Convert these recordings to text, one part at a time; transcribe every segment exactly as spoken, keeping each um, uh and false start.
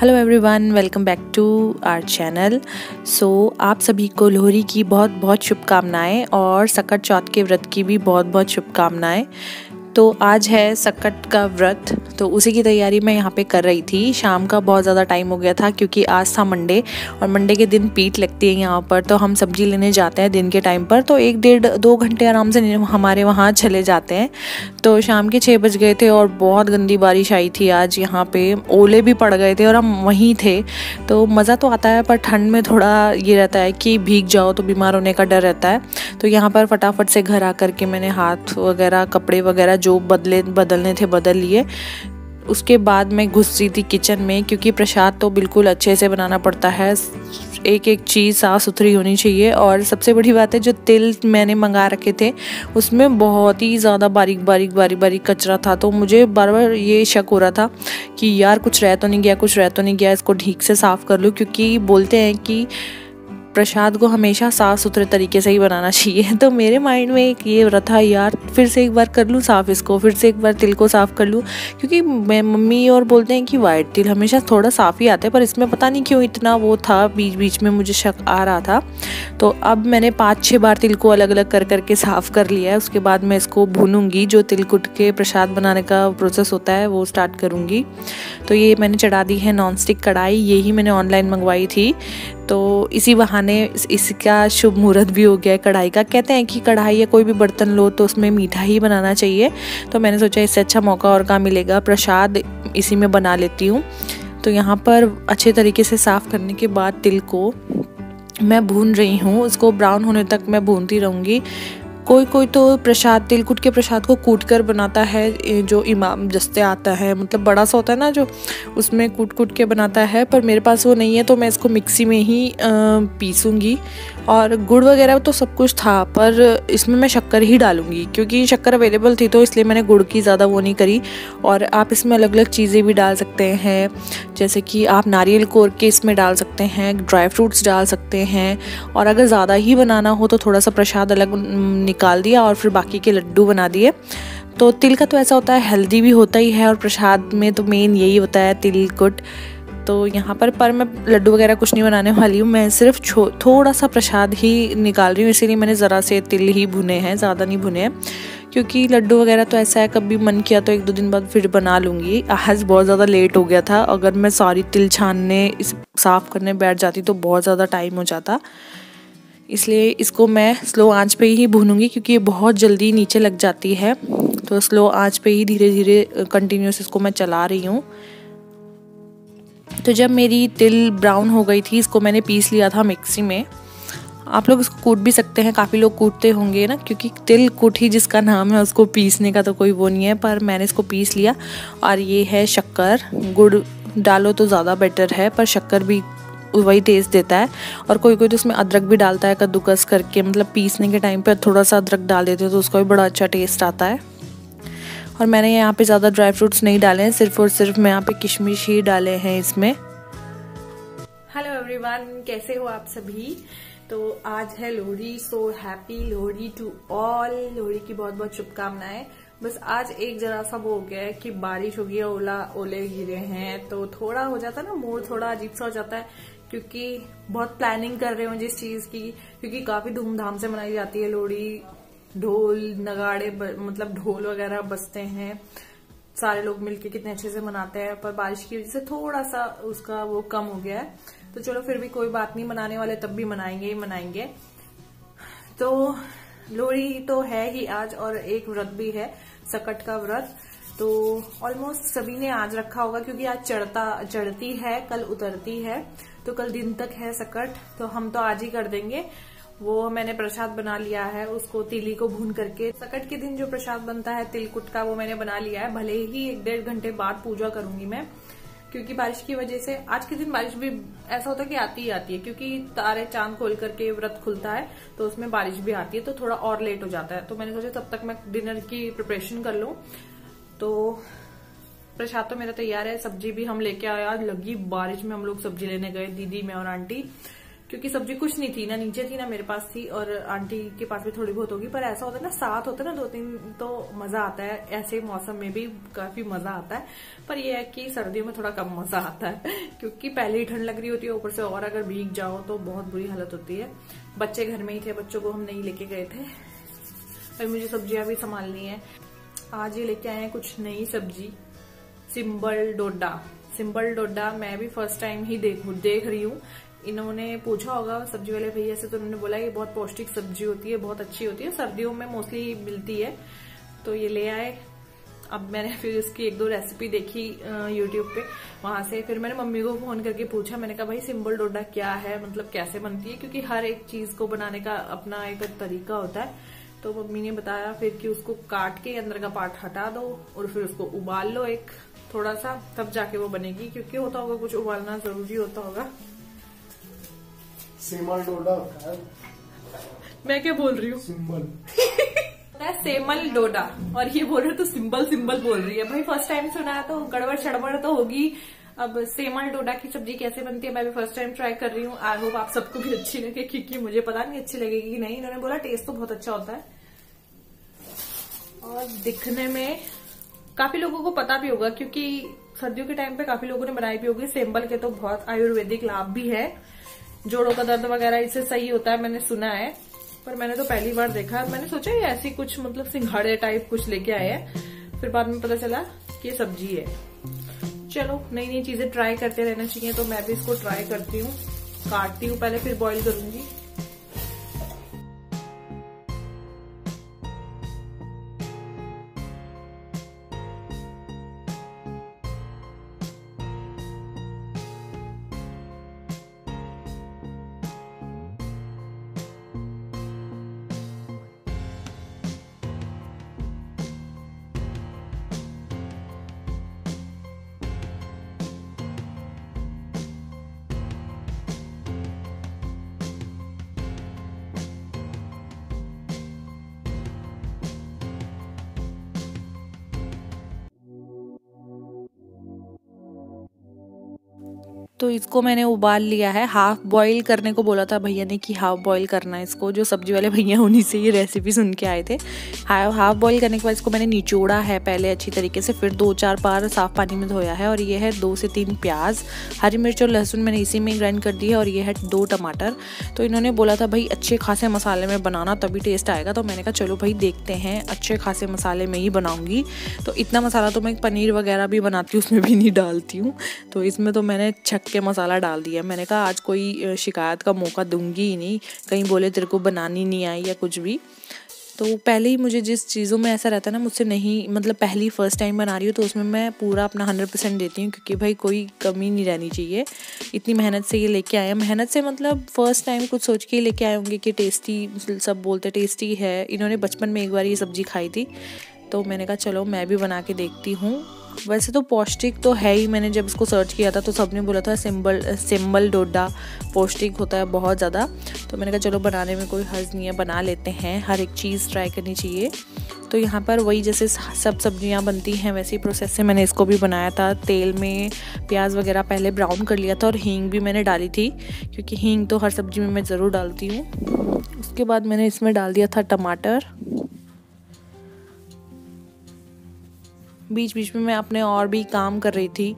Hello everyone, welcome back to our channel. So आप सभी को लोहरी की बहुत बहुत शुभकामनाएं और सकट चौथ के व्रत की भी बहुत बहुत शुभकामनाएं। तो आज है सकट का व्रत, तो उसी की तैयारी मैं यहाँ पे कर रही थी। शाम का बहुत ज़्यादा टाइम हो गया था क्योंकि आज था मंडे और मंडे के दिन पीठ लगती है यहाँ पर, तो हम सब्जी लेने जाते हैं दिन के टाइम पर, तो एक डेढ़ दो घंटे आराम से हमारे वहाँ चले जाते हैं। तो शाम के छः बज गए थे और बहुत गंदी बारिश आई थी आज यहाँ पर, ओले भी पड़ गए थे और हम वहीं थे। तो मज़ा तो आता है पर ठंड में थोड़ा ये रहता है कि भीग जाओ तो बीमार होने का डर रहता है। तो यहाँ पर फटाफट से घर आ कर के मैंने हाथ वगैरह कपड़े वगैरह जो बदले बदलने थे बदल लिए। उसके बाद मैं घुस रही थी किचन में क्योंकि प्रसाद तो बिल्कुल अच्छे से बनाना पड़ता है, एक एक चीज़ साफ़ सुथरी होनी चाहिए। और सबसे बड़ी बात है जो तिल मैंने मंगा रखे थे उसमें बहुत ही ज़्यादा बारीक बारीक बारीक बारीक कचरा था, तो मुझे बार बार ये शक हो रहा था कि यार कुछ रह तो नहीं गया कुछ रह तो नहीं गया इसको ठीक से साफ़ कर लूँ, क्योंकि बोलते हैं कि प्रसाद को हमेशा साफ़ सुथरे तरीके से ही बनाना चाहिए। तो मेरे माइंड में एक ये रहा था यार फिर से एक बार कर लूँ साफ़ इसको, फिर से एक बार तिल को साफ़ कर लूँ, क्योंकि मैं मम्मी और बोलते हैं कि वाइट तिल हमेशा थोड़ा साफ़ ही आता है, पर इसमें पता नहीं क्यों इतना वो था, बीच बीच में मुझे शक आ रहा था। तो अब मैंने पाँच छः बार तिल को अलग अलग कर करके साफ़ कर लिया है। उसके बाद मैं इसको भूनूंगी, जो तिल कुट के प्रसाद बनाने का प्रोसेस होता है वो स्टार्ट करूँगी। तो ये मैंने चढ़ा दी है नॉन स्टिक कढ़ाई, यही मैंने ऑनलाइन मंगवाई थी, तो इसी बहाने इसका शुभ मुहूर्त भी हो गया है कढ़ाई का। कहते हैं कि कढ़ाई या कोई भी बर्तन लो तो उसमें मीठा ही बनाना चाहिए, तो मैंने सोचा इससे अच्छा मौका और कहाँ मिलेगा, प्रसाद इसी में बना लेती हूँ। तो यहाँ पर अच्छे तरीके से साफ़ करने के बाद तिल को मैं भून रही हूँ, इसको ब्राउन होने तक मैं भूनती रहूँगी। कोई कोई तो प्रसाद तिलकुट के प्रसाद को कूट कर बनाता है, जो इमाम दस्ते आता है, मतलब बड़ा सा होता है ना जो, उसमें कूट कूट के बनाता है, पर मेरे पास वो नहीं है तो मैं इसको मिक्सी में ही पीसूँगी। और गुड़ वगैरह तो सब कुछ था पर इसमें मैं शक्कर ही डालूँगी क्योंकि शक्कर अवेलेबल थी, तो इसलिए मैंने गुड़ की ज़्यादा वो नहीं करी। और आप इसमें अलग अलग चीज़ें भी डाल सकते हैं, जैसे कि आप नारियल कोर के इसमें डाल सकते हैं, ड्राई फ्रूट्स डाल सकते हैं, और अगर ज़्यादा ही बनाना हो तो थोड़ा सा प्रसाद अलग निकाल दिया और फिर बाकी के लड्डू बना दिए। तो तिल का तो ऐसा होता है हेल्दी भी होता ही है और प्रसाद में तो मेन यही होता है तिलकुट। तो यहाँ पर पर मैं लड्डू वगैरह कुछ नहीं बनाने वाली हूँ, मैं सिर्फ थोड़ा सा प्रसाद ही निकाल रही हूँ, इसीलिए मैंने ज़रा से तिल ही भुने हैं, ज़्यादा नहीं भुने हैं, क्योंकि लड्डू वगैरह तो ऐसा है कभी मन किया तो एक दो दिन बाद फिर बना लूँगी। आज बहुत ज़्यादा लेट हो गया था, अगर मैं सारी तिल छानने साफ़ करने बैठ जाती तो बहुत ज़्यादा टाइम हो जाता, इसलिए इसको मैं स्लो आंच पे ही भूनूंगी क्योंकि ये बहुत जल्दी नीचे लग जाती है। तो स्लो आंच पे ही धीरे धीरे कंटिन्यूस इसको मैं चला रही हूँ। तो जब मेरी तिल ब्राउन हो गई थी, इसको मैंने पीस लिया था मिक्सी में। आप लोग इसको कूट भी सकते हैं, काफ़ी लोग कूटते होंगे ना, क्योंकि तिल कुट ही जिसका नाम है उसको पीसने का तो कोई वो नहीं है, पर मैंने इसको पीस लिया। और ये है शक्कर, गुड़ डालो तो ज़्यादा बेटर है पर शक्कर भी वही टेस्ट देता है। और कोई कोई तो उसमें अदरक भी डालता है कद्दूकस करके, मतलब पीसने के टाइम पर थोड़ा सा अदरक डाल देते हैं तो उसका भी बड़ा अच्छा टेस्ट आता है। और मैंने यहाँ पे ज़्यादा ड्राई फ्रूट्स नहीं डाले हैं, सिर्फ और सिर्फ मैं यहाँ पे किशमिश ही डाले हैं इसमें। हेलो एवरीवन, कैसे हो आप सभी। तो आज है Lohri, so happy Lohri to all. Lohri की बहुत बहुत शुभकामनाएं। बस आज एक जरा सा वो हो गया है कि बारिश हो गई है, ओला ओले गिरे हैं, तो थोड़ा हो जाता है ना मूड थोड़ा अजीब सा हो जाता है, क्योंकि बहुत प्लानिंग कर रहे हो जिस चीज की, क्योंकि काफी धूमधाम से मनाई जाती है लोहड़ी। ढोल नगाड़े मतलब ढोल वगैरह बजते हैं, सारे लोग मिलके कितने अच्छे से मनाते हैं, पर बारिश की वजह से थोड़ा सा उसका वो कम हो गया है। तो चलो फिर भी कोई बात नहीं, मनाने वाले तब भी मनाएंगे ही मनाएंगे। तो लोहड़ी तो है ही आज, और एक व्रत भी है सकट का व्रत, तो ऑलमोस्ट सभी ने आज रखा होगा क्योंकि आज चढ़ता चढ़ती है कल उतरती है, तो कल दिन तक है सकट, तो हम तो आज ही कर देंगे। वो मैंने प्रसाद बना लिया है, उसको तिली को भून करके सकट के दिन जो प्रसाद बनता है तिलकुट का वो मैंने बना लिया है, भले ही एक डेढ़ घंटे बाद पूजा करूंगी मैं, क्योंकि बारिश की वजह से आज के दिन बारिश भी ऐसा होता है कि आती ही आती है, क्योंकि तारे चांद खोल करके व्रत खुलता है तो उसमें बारिश भी आती है, तो थोड़ा और लेट हो जाता है। तो मैंने सोचा तब तक मैं डिनर की प्रिपरेशन कर लूं। तो प्रसाद तो मेरा तैयार है, सब्जी भी हम लेके आए, आज लगी बारिश में हम लोग सब्जी लेने गए दीदी मैं और आंटी, क्योंकि सब्जी कुछ नहीं थी, ना नीचे थी ना मेरे पास थी, और आंटी के पास भी थोड़ी बहुत होगी। पर ऐसा होता है ना, साथ होता है ना दो तीन, तो मजा आता है। ऐसे मौसम में भी काफी मजा आता है, पर यह है कि सर्दियों में थोड़ा कम मजा आता है, क्योंकि पहले ही ठंड लग रही होती है, ऊपर से और अगर भीग जाओ तो बहुत बुरी हालत होती है। बच्चे घर में ही थे, बच्चों को हम नहीं लेके गए थे, और मुझे सब्जियां भी संभालनी है। आज ये लेके आए हैं कुछ नई सब्जी, सेमल डोडा। सेमल डोडा मैं भी फर्स्ट टाइम ही देख देख रही हूँ। इन्होंने पूछा होगा सब्जी वाले भैया से, तो उन्होंने बोला ये बहुत पौष्टिक सब्जी होती है, बहुत अच्छी होती है, सर्दियों में मोस्टली मिलती है, तो ये ले आए। अब मैंने फिर इसकी एक दो रेसिपी देखी यूट्यूब पे, वहां से फिर मैंने मम्मी को फोन करके पूछा, मैंने कहा भाई सेमल डोडा क्या है, मतलब कैसे बनती है, क्योंकि हर एक चीज को बनाने का अपना एक तरीका होता है। तो मम्मी ने बताया फिर कि उसको काट के अंदर का पार्ट हटा दो और फिर उसको उबाल लो एक थोड़ा सा, तब जाके वो बनेगी, क्योंकि होता होगा कुछ उबालना जरूरी होता होगा। सेमल डोडा होता है, मैं क्या बोल रही हूँ, सिंबल सेमल डोडा, और ये बोल रहे तो सिंबल सिंबल बोल रही है। भाई फर्स्ट टाइम सुना है तो गड़बड़ शड़बड़ तो होगी। अब सेमल डोडा की सब्जी कैसे बनती है मैं भी फर्स्ट टाइम ट्राई कर रही हूँ। आई होप आप सबको भी अच्छी लगे, क्योंकि मुझे पता नहीं अच्छी लगेगी कि नहीं। इन्होंने बोला टेस्ट तो बहुत अच्छा होता है, और दिखने में काफी लोगों को पता भी होगा, क्योंकि सर्दियों के टाइम पे काफी लोगों ने बनाई भी होगी। सेमल के तो बहुत आयुर्वेदिक लाभ भी है, जोड़ों का दर्द वगैरह इससे सही होता है, मैंने सुना है, पर मैंने तो पहली बार देखा। मैंने सोचा ये ऐसी कुछ मतलब सिंघाड़े टाइप कुछ लेके आए हैं, फिर बाद में पता चला कि ये सब्जी है। चलो नई नई चीजें ट्राई करते रहना चाहिए, तो मैं भी इसको ट्राई करती हूँ, काटती हूँ पहले, फिर बॉईल करूंगी। तो इसको मैंने उबाल लिया है, हाफ बॉईल करने को बोला था भैया ने कि हाफ बॉईल करना है इसको, जो सब्जी वाले भैया उन्हीं से ये रेसिपी सुन के आए थे। हाफ हाफ बॉईल करने के बाद इसको मैंने निचोड़ा है पहले अच्छी तरीके से, फिर दो चार बार साफ पानी में धोया है। और ये है दो से तीन प्याज, हरी मिर्च और लहसुन मैंने इसी में ग्राइंड कर दी है, और ये है दो टमाटर। तो इन्होंने बोला था भाई अच्छे खासे मसाले में बनाना तभी टेस्ट आएगा, तो मैंने कहा चलो भाई देखते हैं, अच्छे खासे मसाले में ही बनाऊँगी। तो इतना मसाला तो मैं पनीर वगैरह भी बनाती हूँ, उसमें भी नहीं डालती हूँ, तो इसमें तो मैंने छक के मसाला डाल दिया। मैंने कहा आज कोई शिकायत का मौका दूंगी ही नहीं, कहीं बोले तेरे को बनानी नहीं आई या कुछ भी। तो पहले ही मुझे जिस चीज़ों में ऐसा रहता है ना, मुझसे नहीं मतलब पहली फर्स्ट टाइम बना रही हूँ, तो उसमें मैं पूरा अपना हंड्रेड परसेंट देती हूँ, क्योंकि भाई कोई कमी नहीं रहनी चाहिए। इतनी मेहनत से ये लेके आए, मेहनत से मतलब फर्स्ट टाइम कुछ सोच के लेके आए होंगे कि टेस्टी, सब बोलते टेस्टी है। इन्होंने बचपन में एक बार ये सब्जी खाई थी, तो मैंने कहा चलो मैं भी बना के देखती हूँ। वैसे तो पौष्टिक तो है ही, मैंने जब इसको सर्च किया था तो सबने बोला था सेमल सेमल डोडा पौष्टिक होता है बहुत ज़्यादा, तो मैंने कहा चलो बनाने में कोई हर्ज नहीं है, बना लेते हैं, हर एक चीज़ ट्राई करनी चाहिए। तो यहाँ पर वही जैसे सब सब्जियाँ बनती हैं वैसे ही प्रोसेस से मैंने इसको भी बनाया था। तेल में प्याज वगैरह पहले ब्राउन कर लिया था, और हींग भी मैंने डाली थी, क्योंकि हींग तो हर सब्जी में मैं ज़रूर डालती हूँ। उसके बाद मैंने इसमें डाल दिया था टमाटर, बीच बीच में मैं अपने और भी काम कर रही थी,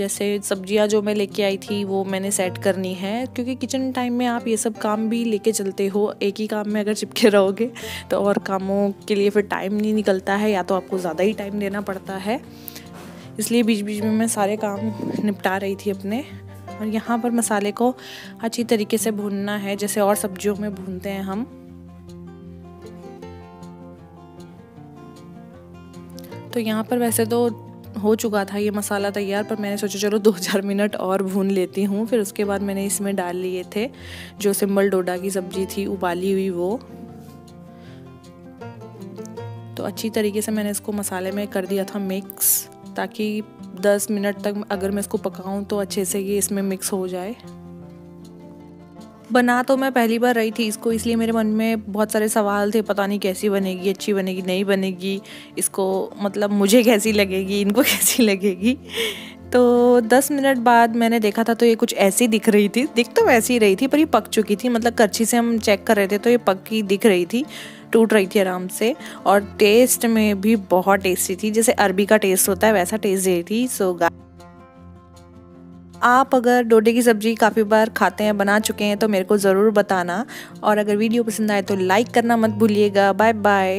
जैसे सब्जियां जो मैं लेके आई थी वो मैंने सेट करनी है, क्योंकि किचन टाइम में आप ये सब काम भी लेके चलते हो। एक ही काम में अगर चिपके रहोगे तो और कामों के लिए फिर टाइम नहीं निकलता है, या तो आपको ज़्यादा ही टाइम देना पड़ता है, इसलिए बीच बीच में मैं सारे काम निपटा रही थी अपने। और यहाँ पर मसाले को अच्छी तरीके से भूनना है, जैसे और सब्जियों में भूनते हैं हम। तो यहाँ पर वैसे तो हो चुका था ये मसाला तैयार, पर मैंने सोचा चलो दो चार मिनट और भून लेती हूँ। फिर उसके बाद मैंने इसमें डाल लिए थे जो सेमल डोडा की सब्जी थी उबाली हुई, वो तो अच्छी तरीके से मैंने इसको मसाले में कर दिया था मिक्स, ताकि दस मिनट तक अगर मैं इसको पकाऊँ तो अच्छे से ये इसमें मिक्स हो जाए। बना तो मैं पहली बार रही थी इसको, इसलिए मेरे मन में बहुत सारे सवाल थे, पता नहीं कैसी बनेगी, अच्छी बनेगी नहीं बनेगी, इसको मतलब मुझे कैसी लगेगी, इनको कैसी लगेगी। तो दस मिनट बाद मैंने देखा था तो ये कुछ ऐसी दिख रही थी, दिख तो वैसी ही रही थी पर ये पक चुकी थी। मतलब करछी से हम चेक कर रहे थे तो ये पकी दिख रही थी, टूट रही थी आराम से, और टेस्ट में भी बहुत टेस्टी थी, जैसे अरबी का टेस्ट होता है वैसा टेस्ट ये थी। सो गाइस, आप अगर डोडे की सब्ज़ी काफ़ी बार खाते हैं, बना चुके हैं तो मेरे को ज़रूर बताना, और अगर वीडियो पसंद आए तो लाइक करना मत भूलिएगा। Bye bye.